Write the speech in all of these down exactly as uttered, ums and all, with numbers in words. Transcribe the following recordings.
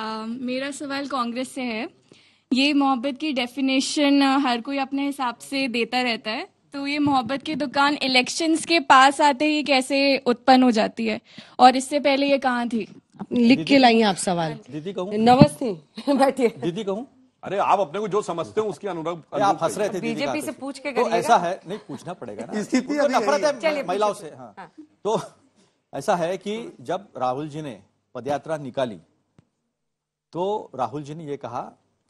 uh, मेरा सवाल कांग्रेस से है। ये मोहब्बत की डेफिनेशन हर कोई अपने हिसाब से देता रहता है, तो ये मोहब्बत की दुकान इलेक्शंस के पास आते ही कैसे उत्पन्न हो जाती है और इससे पहले ये कहाँ थी? लिख के लाइए आप सवाल। दीदी कहूँ नवस थी बैठिए। दीदी कहूँ अरे आप अपने को जो समझते हो उसकी अनुराग आप हंस रहे थे। बीजेपी से पूछ के तो ऐसा है, नहीं पूछना पड़ेगा ना, स्थिति नफरत है महिलाओं से। हाँ तो ऐसा है कि जब राहुल जी ने पदयात्रा निकाली तो राहुल जी ने ये कहा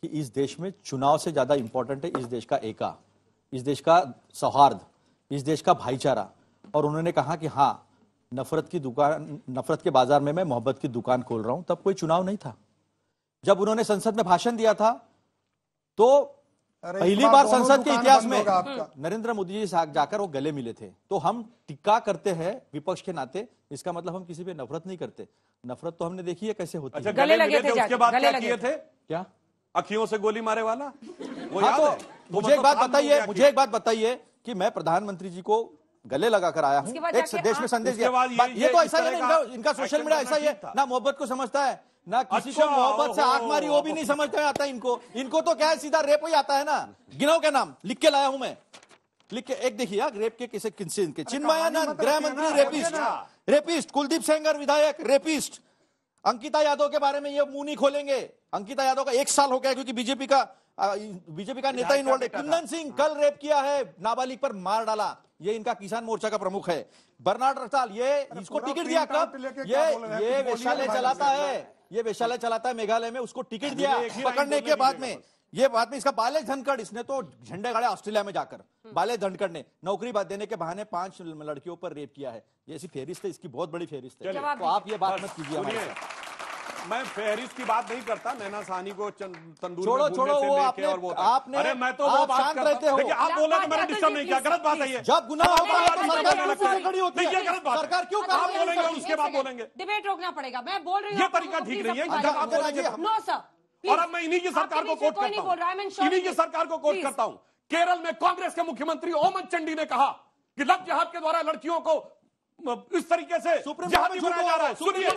कि इस देश में चुनाव से ज्यादा इंपॉर्टेंट है इस देश का एका, इस देश का सौहार्द, इस देश का भाईचारा। और उन्होंने कहा कि हाँ नफरत की दुकान, नफरत के बाजार में मैं मोहब्बत की दुकान खोल रहा हूं। तब कोई चुनाव नहीं था। जब उन्होंने संसद में भाषण दिया था तो पहली बार संसद के इतिहास में नरेंद्र मोदी जी जाकर वो गले मिले थे। तो हम टिक्का करते हैं विपक्ष के नाते, इसका मतलब हम किसी पे नफरत नहीं करते। नफरत तो हमने देखी है कैसे होती है। अच्छा, गले लगे थे, उसके बाद क्या किए थे? क्या अखियों से गोली मारे वाला वो याद है? मुझे एक बात बताइए, मुझे एक बात बताइए कि मैं प्रधानमंत्री जी को गले लगाकर आया हूँ, एक देश में संदेश दिया। ये तो ऐसा ही, इनका सोशल मीडिया ऐसा ही है ना, मोहब्बत को समझता है ना किसी अच्छा, को मोहब्बत से आंख मारी वो भी नहीं समझ में आता इनको। इनको तो क्या है सीधा रेप ही आता है ना। गिनो के नाम लिख के लाया हूं मैं, लिख के एक देखिए रेप के किसे के चिन्मयानंद गृह मंत्री रेपिस्ट, रेपिस्ट कुलदीप सेंगर विधायक रेपिस्ट, अंकिता यादव के बारे में ये मुंह नहीं खोलेंगे। अंकिता यादव का एक साल हो गया क्योंकि बीजेपी का बीजेपी का नेता इन्वॉल्व है। कुंदन सिंह कल रेप किया है, नाबालिग पर मार डाला, ये इनका किसान मोर्चा का प्रमुख है। बर्नार्ड रथाल ये इसको टिकट दिया कब? ये ये वैशालय चलाता है, ये वैशालय चलाता है मेघालय में, उसको टिकट दिया पकड़ने के बाद में ये बाद में इसका बाले धनखड़, इसने तो झंडे गाड़े ऑस्ट्रेलिया में जाकर। बाले धनखड़ ने नौकरी बात देने के बहाने पांच लड़कियों पर रेप किया है। ये ऐसी फेहरिस्त है, इसकी बहुत बड़ी फेहरिस्त है। तो आप ये बात मत कीजिए, मैं फेहरिस्त की बात नहीं करता। नैना साहनी को तंदूर छोड़ो छोड़ो वो आपने और वो आपने अरे मैं तो आप शांत रहते हो। आप बोला कि मैंने डिस्टर्ब नहीं किया, गलत बात है। जब गुनाह होगा तो सरकार से खड़ी होती है, गलत बात। सरकार क्यों कर रही है? बोलेंगे उसके बाद बोलेंगे। डिबेट रोकना पड़ेगा, मैं बोल रही हूं ये तरीका ठीक नहीं है। नो सर, और अब मैं इन्हीं की सरकार को कोट करता हूं, इन्हीं की सरकार को कोट करता हूं। केरल में कांग्रेस के मुख्यमंत्री ओमन चंडी ने कहा कि लव जिहाद के द्वारा लड़कियों को इस तरीके से सुप्रीम कोर्ट में जा रहा है। सुनिए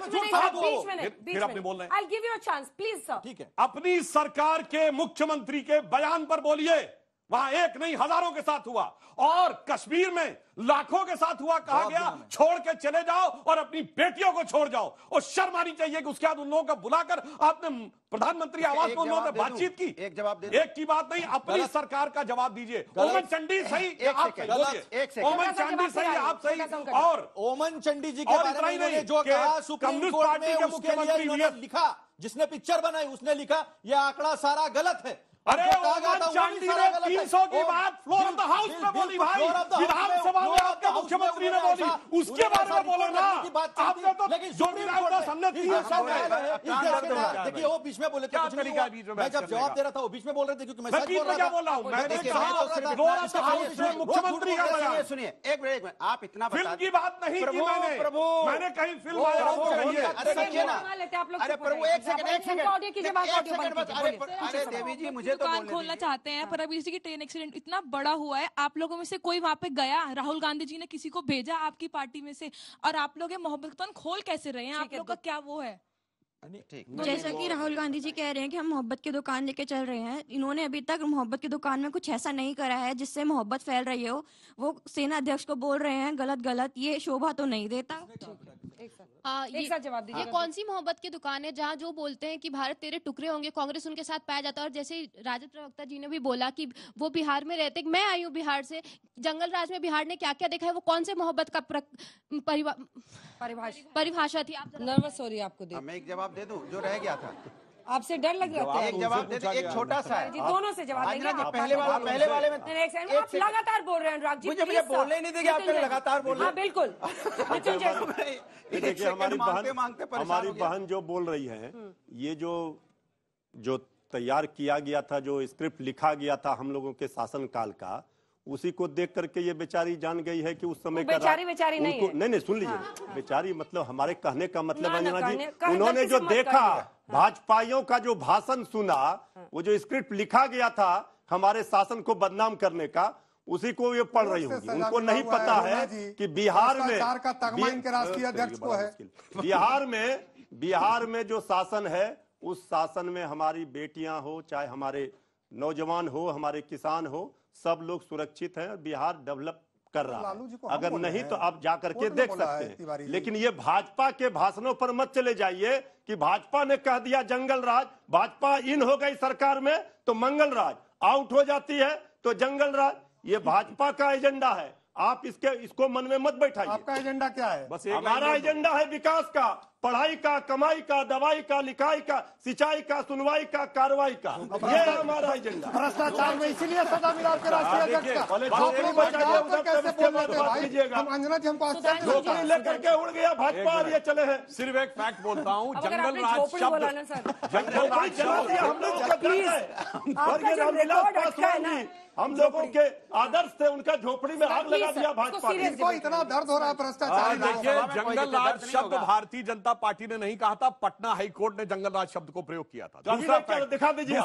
फिर आपने बोलना है। I give you a chance please sir. ठीक है, अपनी सरकार के मुख्यमंत्री के बयान पर बोलिए। वहां एक नहीं हजारों के साथ हुआ और कश्मीर में लाखों के साथ हुआ। कहा गया छोड़ के चले जाओ और अपनी बेटियों को छोड़ जाओ। और शर्म आनी चाहिए कि उसके बाद उन लोगों को बुलाकर आपने प्रधानमंत्री आवास पर उन्होंने बातचीत की। एक जवाब दे, एक की बात नहीं, अपनी सरकार का जवाब दीजिए। ओमन चंडी सही, आप सही, ओमन चंडी सही, आप सही। और ओमन चंडी जी के बारे में जो कम्युनिस्ट पार्टी के मुख्यमंत्री ने लिखा, जिसने पिक्चर बनाई उसने लिखा यह आंकड़ा सारा गलत है। अरे चांदी ने तीन सौ की बात फ्लोर ऑफ द हाउस में बोली भाई, विधानसभा में आपके मुख्यमंत्री ने बोली, उसके बारे में बोलो ना। आपने तो जोड़ीदार दस हमने तीन सौ देखिए वो बीच में बोले थे, मैं जब जवाब दे रहा था वो बीच में बोल रहे थे क्योंकि मैं सच बोल रहा हूँ। मैंने कहा फ्लोर ऑफ द हाउस में मुख्यमंत्री का बयान। सुनिए एक मिनट, आप इतना फिल्म की बात नहीं की, मैंने कहीं फिल्म अरे देवी जी मुझे दुकान खोलना चाहते हैं पर अभी की ट्रेन एक्सीडेंट इतना बड़ा हुआ है। आप लोगों में से कोई वहाँ पे गया? राहुल गांधी जी ने किसी को भेजा आपकी पार्टी में से? और आप लोग मोहब्बत खान खोल कैसे रहे हैं? आप लोग का क्या वो है? जैसा कि राहुल गांधी जी कह रहे हैं कि हम मोहब्बत की दुकान लेके चल रहे हैं, इन्होंने अभी तक मोहब्बत की दुकान में कुछ ऐसा नहीं करा है जिससे मोहब्बत फैल रही हो। वो सेना अध्यक्ष को बोल रहे हैं गलत गलत, ये शोभा तो नहीं देता। आ, ये, ये कौन सी मोहब्बत की दुकान है जहाँ जो बोलते हैं कि भारत तेरे टुकड़े होंगे, कांग्रेस उनके साथ पाया जाता है। और जैसे राजद प्रवक्ता जी ने भी बोला कि वो बिहार में रहते, मैं आई हूँ बिहार से, जंगल राज में बिहार ने क्या क्या देखा है। वो कौन से मोहब्बत का परिभाषा थी? आप नर्वस हो रही है आपको? मैं एक जवाब दे दूं जो रह गया था, आपसे डर लग रहा था। एक जवाब दे, एक छोटा सा है जी, दोनों से जवाब देंगे। पहले वाला पहले वाले में आप लगातार बोल रहे हैं अनुराग जी, मुझे बोलने नहीं देंगे, आप लगातार बोल रहे हैं। बिल्कुल देखिए हमारी बहन, हमारी बहन जो बोल रही है, ये जो जो तैयार किया गया था, जो स्क्रिप्ट लिखा गया था हम लोगों के शासनकाल का, उसी को देख करके ये बेचारी जान गई है कि उस समय बेचारी बेचारी नहीं है। नहीं नहीं सुन लीजिए, बेचारी मतलब हमारे कहने का मतलब अंजना जी, उन्होंने जो देखा भाजपाइयों का, जो भाषण सुना, वो जो स्क्रिप्ट लिखा गया था हमारे शासन को बदनाम करने का, उसी को ये पढ़ रही होगी। उनको नहीं पता है कि बिहार में राष्ट्रीय अध्यक्ष को है, बिहार में बिहार में जो शासन है उस शासन में हमारी बेटियां हो, चाहे हमारे नौजवान हो, हमारे किसान हो, सब लोग सुरक्षित हैं और बिहार डेवलप कर रहा है। अगर नहीं तो आप जा करके देख सकते हैं, लेकिन ये भाजपा के भाषणों पर मत चले जाइए कि भाजपा ने कह दिया जंगल राज, भाजपा इन हो गई सरकार में तो मंगल राज, आउट हो जाती है तो जंगल राज। ये भाजपा का एजेंडा है, आप इसके इसको मन में मत बैठाइए। आपका एजेंडा क्या है? बस हमारा एजेंडा है विकास का, पढ़ाई का, कमाई का, दवाई का, लिखाई का, सिंचाई का, सुनवाई का, कार्रवाई का, ये हमारा एजेंडा। भ्रष्टाचार में इसीलिए सदा मिला आपके राष्ट्रीय लेकर के उड़ गया भाजपा, ये चले हैं। सिर्फ एक फैक्ट बोलता हूँ, जंगल राज शब्द जंगल राज शब्द हम लोगों के आदर्श थे, उनका झोपड़ी में आग लगा दिया भाजपा। इसको इतना दर्द हो रहा है भ्रष्टाचार। देखिए, जंगल राज शब्द भारतीय जनता पार्टी ने नहीं कहा था, पटना हाईकोर्ट ने जंगल राज शब्द को प्रयोग किया था। दूसरा दिखा दीजिए,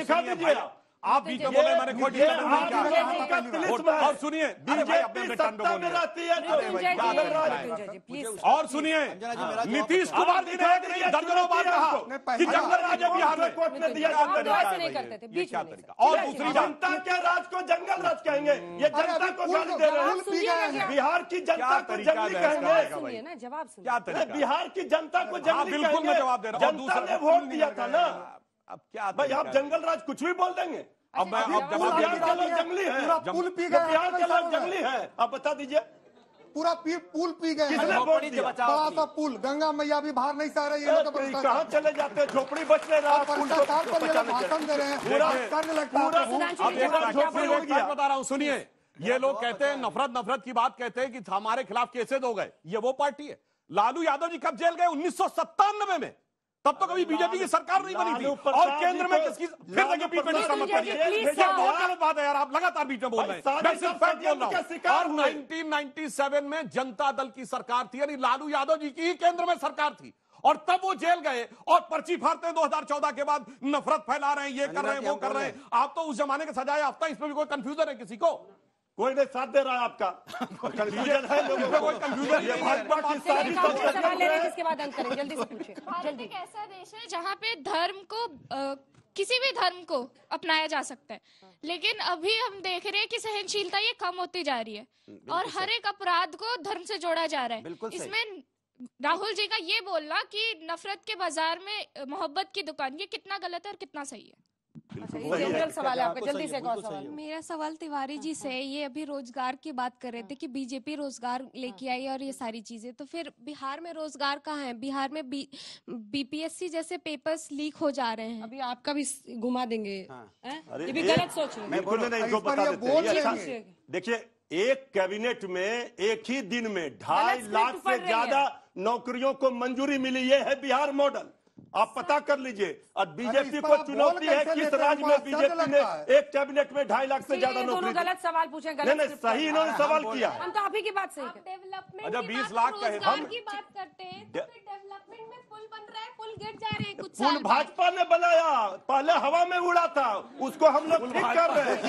दिखा दीजिए आप बीच में बोले मैंने कोई नहीं। और सुनिए, बीजेपी सत्ता में रहती है और सुनिए नीतीश कुमार जी ने दर्जनों बार कहा कि जंगल राज बिहार में कोर्ट ने दिया जाता। और दूसरी जनता के राज को जंगल राज कहेंगे, ये जनता को गाली दे रहे हैं, बिहार की जनता को जंगली कहेंगे। जवाब सुनिए, बिहार की जनता को जंगली कहेंगे, जवाब दे रहा हूँ, जनता ने वोट दिया था ना। अब क्या भाई, आप जंगल राज कुछ भी बोल देंगे। अब मैं बिहार के लोग जंगली है, बिहार के लोग जंगली है, आप बता दीजिए। पूरा पुल पी गए, बड़ा पुल, गंगा मैया भी बाहर नहीं सह रही है, कहाँ चले जाते हैं, झोपड़ी बच नहीं रहा, भाषण दे रहे हैं। बता रहा हूँ सुनिए, ये लोग कहते हैं नफरत नफरत की बात कहते हैं कि हमारे खिलाफ केसेज हो गए, ये वो पार्टी है। लालू यादव जी कब जेल गए? उन्नीस सौ सत्तानवे में, तब तो कभी बीजेपी की सरकार नहीं बनी थी। और केंद्र में किसकी बात है यार, आप लगातार बीच में बोल रहे हैं। उन्नीस सौ सत्तानवे में जनता दल की सरकार थी, यानी लालू यादव जी की ही केंद्र में सरकार थी, और तब वो जेल गए और पर्ची फाड़ते दो हज़ार चौदह के बाद नफरत फैला रहे हैं, ये कर रहे हैं, वो कर रहे हैं। आप तो उस जमाने के सजाए याफ्ता, इसमें भी कोई कंफ्यूजन है किसी को? कोई नहीं साथ दे रहा है आपका, कंफ्यूजन है लोगों को, कंफ्यूजन है भाजपा की सारी सोच। इसके बाद अंत करें, जल्दी से पूछिए। भारत एक ऐसा देश है जहाँ पे धर्म को आ, किसी भी धर्म को अपनाया जा सकता है, लेकिन अभी हम देख रहे हैं कि सहनशीलता ये कम होती जा रही है और हर एक अपराध को धर्म से जोड़ा जा रहा है। इसमें राहुल जी का ये बोलना कि नफरत के बाजार में मोहब्बत की दुकान, ये कितना गलत है और कितना सही है? जनरल सवाल है आपका, जल्दी से कौन सवाल? मेरा सवाल तिवारी जी से, ये अभी रोजगार की बात कर रहे थे कि बीजेपी रोजगार लेके आई और ये सारी चीजें, तो फिर बिहार में रोजगार कहाँ है? बिहार में बीपीएससी जैसे पेपर्स लीक हो जा रहे हैं। अभी आपका भी घुमा देंगे, ये भी गलत सोच रहे। देखिए, एक कैबिनेट में एक ही दिन में ढाई लाख से ज्यादा नौकरियों को मंजूरी मिली, ये है बिहार मॉडल, आप पता कर लीजिए। और बीजेपी को चुनौती है, किस राज्य में बीजेपी ने एक कैबिनेट में ढाई लाख से ज्यादा नौकरी? गलत सवाल पूछे, गलत नहीं, नहीं सही इन्होंने सवाल किया। हम तो आप ही की बात सही है, डेवलपमेंट की बीस लाख की बात करते हैं, डेवलपमेंट में पुल बन रहा है, पुल गिर जा रहे हैं, कुछ पुल भाजपा ने बनाया, पहले हवा में उड़ा था, उसको हम लोग ठीक कर रहे हैं।